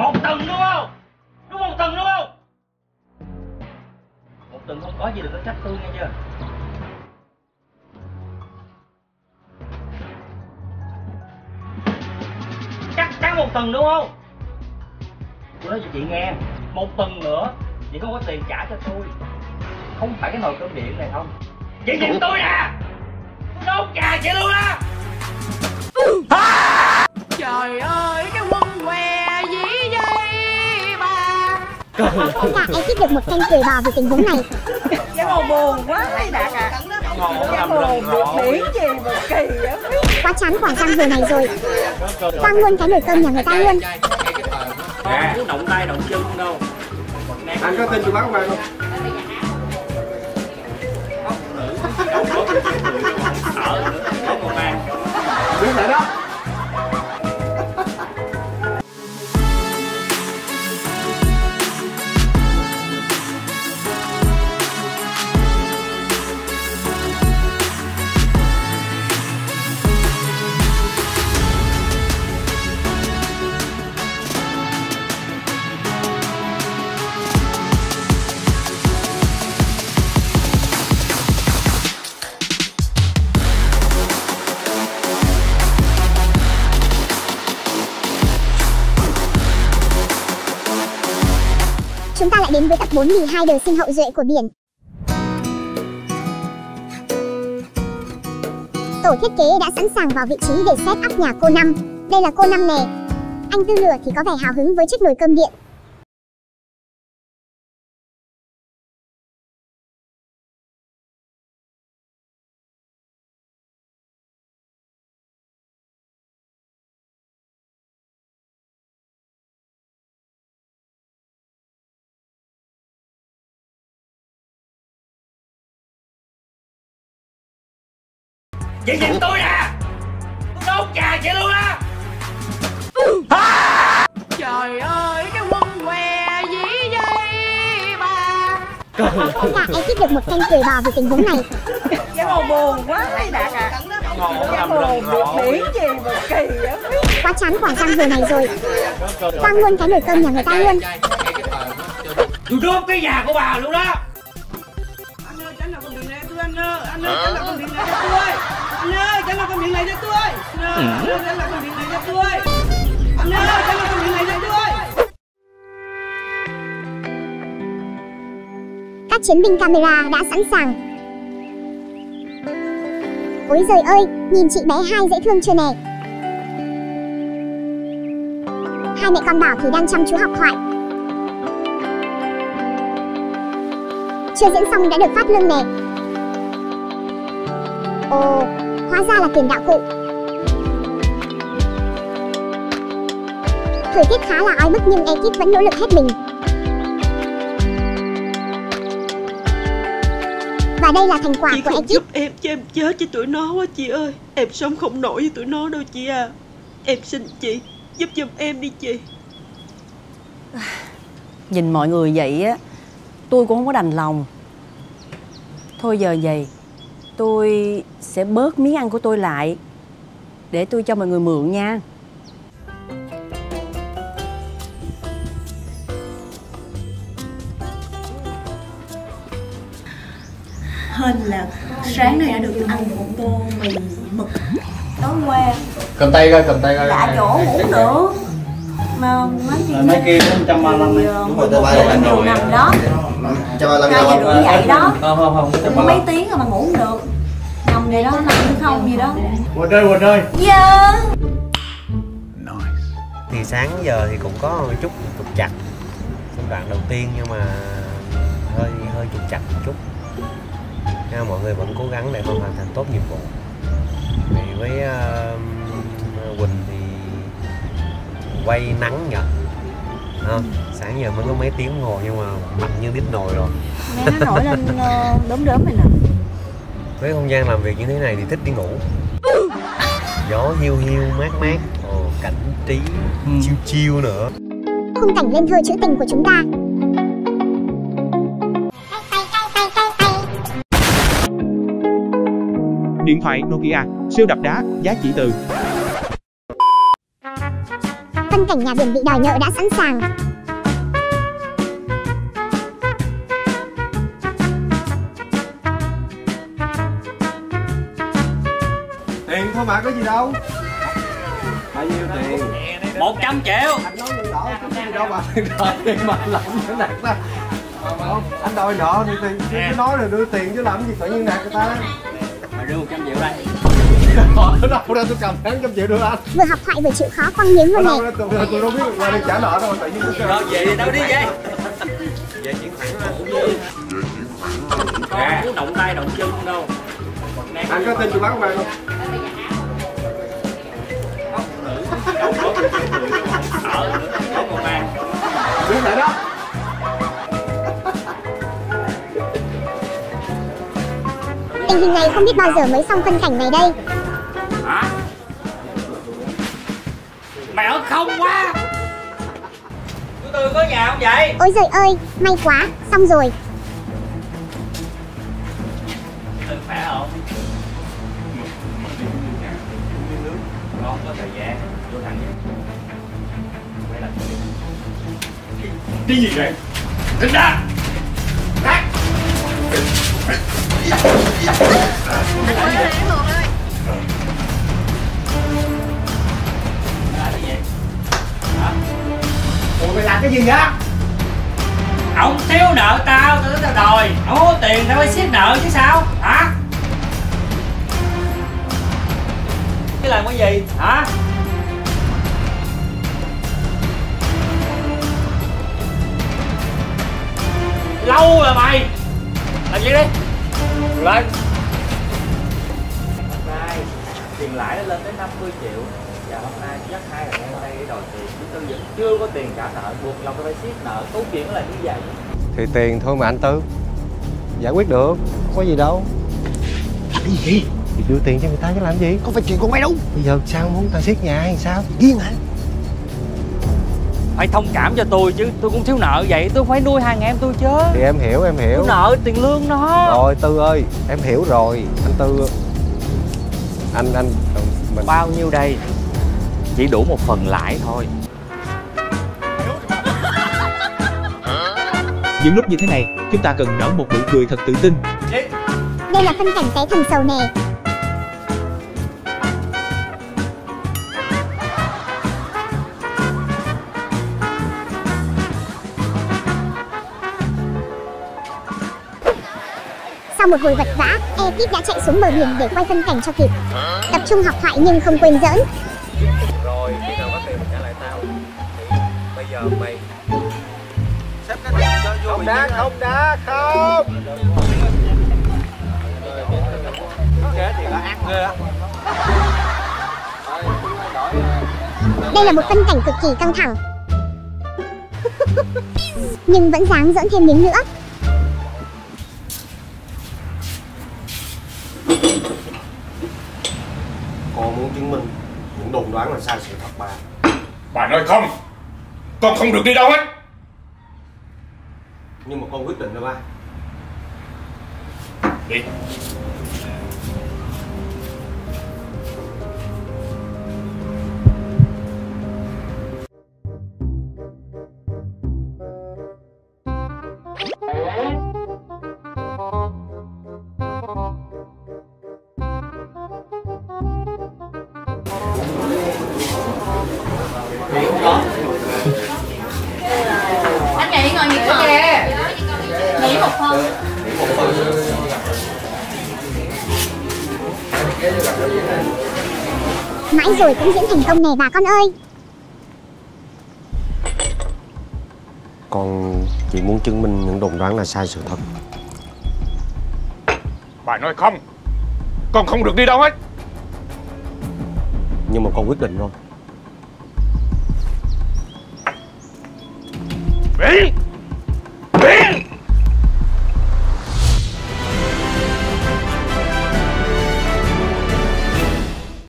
Một tuần đúng không? Đúng một tuần đúng không? Một tuần không có gì đừng có trách tôi nghe chưa? Chắc chắn một tuần đúng không? Tôi nói cho chị nghe, một tuần nữa chị không có tiền trả cho tôi. Không phải cái nồi cơm điện này không? Chị giận tôi nè! Tôi đốt nhà chị luôn á! À! Trời ơi, cái quân què dĩ dây bà! Đạt em thiết được 100 triệu bò vì tình huống này. Cái màu buồn quá đấy Đạt à! Cái buồn được biển gì mà kỳ vậy? Quá chán khoảng trăm giờ này rồi. Quang luôn cái nồi cơm nhà người ta luôn. Nè, muốn động tay động chân không đâu. Anh có tin tôi bán không? Đúng rồi đó. Chúng ta lại đến với tập 4 12 đời sinh hậu duệ của biển. Tổ thiết kế đã sẵn sàng vào vị trí để set up nhà cô Năm. Đây là cô Năm nè. Anh Tư Lửa thì có vẻ hào hứng với chiếc nồi cơm điện. Chị giận tôi nè! Tôi đốt nhà chị luôn á! À! Trời ơi, cái quân què dĩ dây bà! Đạt em tiếp được 100 triệu bò vì tình huống này. Cái màu buồn quá đấy Đạt à! Cái buồn được biển gì mà kỳ vậy? Quá chán khoảng trăm giờ này rồi. Quang luôn cái nồi cơm nhà người ta luôn. Tôi đốt cái nhà của bà luôn đó! Anh ơi, tránh là con đường này tôi anh ơi! Anh ơi, tránh là con đường này tôi! Anh ơi, cho nó con miếng này cho tôi. Anh ơi, cho nó con miếng này cho tôi. Anh ơi, cho nó con miếng này cho tôi. Các chiến binh camera đã sẵn sàng. Ôi giời ơi, nhìn chị bé Hai dễ thương chưa nè. Hai mẹ con Bảo thì đang chăm chú học thoại. Chưa diễn xong đã được phát lương nè. Ồ, hóa ra là tiền đạo cụ. Thời tiết khá là oi bức nhưng ekip vẫn nỗ lực hết mình. Và đây là thành quả của ekip. Giúp em cho em chết với tụi nó quá chị ơi. Em sống không nổi với tụi nó đâu chị à. Em xin chị, giúp giùm em đi chị. Nhìn mọi người vậy á, tôi cũng không có đành lòng. Thôi giờ vậy, tôi sẽ bớt miếng ăn của tôi lại để tôi cho mọi người mượn nha. Hên là sáng nay đã được ăn một tô mì mực tối qua. Cầm tay coi, cầm tay coi. Đã chỗ ngủ nữa mà mấy kia cũng 135 rồi nằm đó. 2 giờ rưỡi dậy đó. Không mấy tiếng rồi mà ngủ không được. Nằm này đó, nằm chứ không gì đó. Quỳnh ơi, Quỳnh ơi. Dạ. Thì sáng giờ thì cũng có chút trục trặc đoạn đầu tiên nhưng mà hơi trục trặc một chút. Nên mọi người vẫn cố gắng để hoàn thành tốt nhiệm vụ. Thì với Quỳnh thì quay nắng nhỉ. Sáng giờ mới có mấy tiếng đồng hồ nhưng mà mặt như đít nồi rồi. Nghe nó nổi lên đốm đốm này nè. Với không gian làm việc như thế này thì thích đi ngủ. Gió hiu hiu mát mát, cảnh trí chiêu chiêu nữa. Khung cảnh lên thơ trữ tình của chúng ta. Điện thoại Nokia siêu đập đá giá chỉ từ Tâm cảnh nhà biển bị đòi nợ đã sẵn sàng. Tiền thôi mà, có gì đâu. Bao nhiêu tiền? 100 triệu. Anh nói đừng đỏ, có gì đâu mà đòi tiền mà lắm nữa nạt ta. Anh đòi nợ thì tiền, cứ nói là đưa tiền chứ làm gì tự nhiên nạt người ta. Mà đưa 100 triệu đây. Ở đâu ra tôi cầm tháng 100 triệu đưa anh. Vừa học thoại vừa chịu khó khoan miếng luôn nè. Tôi đâu biết được qua đây trả nợ đâu mà tự nhiên tôi đâu về đâu đi vậy. Về chuyển khoản ra. Không muốn động tay động chân đâu. Anh có tin tôi bán không? Đứng lại đó. Tình hình này không biết bao giờ mới xong phân cảnh này đây. Hả? Mày ở không quá. Từ từ có nhà không vậy? Ôi giời ơi, may quá, xong rồi. Từ khỏe không? Không có thời gian, vô thẳng vậy. Quay lại. Cái gì vậy? Đứng ra. Đắc. Ủa mày làm cái gì vậy? Ông thiếu nợ tao, tao tới tao đòi. Ông có tiền tao phải xiết nợ chứ sao? Hả? Cái làm cái gì? Hả? Lâu rồi mày! Làm vậy đi! Lên! Hôm nay tiền lãi nó lên tới 50 triệu và hôm nay dắt hai thằng em đây để đòi tiền. Chúng tôi vẫn chưa có tiền trả nợ, buộc lòng tôi phải siết nợ, câu chuyện nó là như vậy. Thì tiền thôi mà anh Tư, giải quyết được, không có gì đâu. Làm cái gì? Thì đưa tiền cho người ta chứ làm gì? Có phải chuyện của mày đâu. Bây giờ sao muốn ta siết nhà hay sao? Điên hả? Phải thông cảm cho tôi chứ, tôi cũng thiếu nợ vậy, tôi phải nuôi hai anh em tôi chứ. Thì em hiểu, em hiểu. Tôi nợ tiền lương nó. Rồi Tư ơi, em hiểu rồi, anh Tư. Anh mình... Bao nhiêu đây? Chỉ đủ một phần lãi thôi. Những lúc như thế này, chúng ta cần nở một nụ cười thật tự tin. Đây là phân cảnh cái thằng sầu nè. Sau một hồi vật vã, ekip đã chạy xuống bờ biển để quay phân cảnh cho kịp. Tập trung học thoại nhưng không quên giỡn. Rồi, khi nào có tiền trả lại tao. Thì bây giờ mày xếp cái tiền cho vô. Không đá, không đá, không. Thế thì là ác ghê á. Đây là một phân cảnh cực kỳ căng thẳng. Nhưng vẫn dáng giỡn thêm miếng nữa. Con muốn chứng minh những đồn đoán là sai sự thật mà. Bà nói không, con không được đi đâu hết. Nhưng mà con quyết định rồi ba. Đi. Anh nghỉ ngồi nghỉ ngồi kìa. Nghỉ một phần. Mãi rồi cũng diễn thành công nè bà con ơi. Con chỉ muốn chứng minh những đồn đoán là sai sự thật. Bà nói không, con không được đi đâu hết. Nhưng mà con quyết định rồi. Hey!